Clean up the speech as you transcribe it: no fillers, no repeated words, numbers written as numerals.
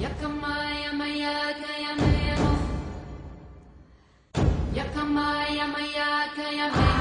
Yakama Yamayaka Yamaya.